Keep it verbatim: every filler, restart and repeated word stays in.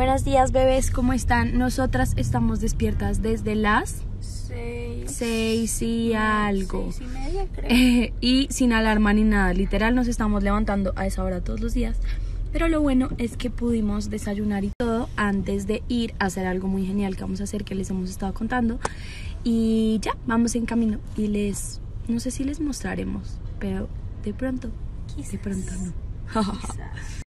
Buenos días, bebés, ¿cómo están? Nosotras estamos despiertas desde las seis, seis y algo. Seis y media, creo. Eh, y sin alarma ni nada. Literal, nos estamos levantando a esa hora todos los días. Pero lo bueno es que pudimos desayunar y todo antes de ir a hacer algo muy genial que vamos a hacer, que les hemos estado contando. Y ya, vamos en camino. Y les... no sé si les mostraremos, pero de pronto, quizás, de pronto no. Quizás.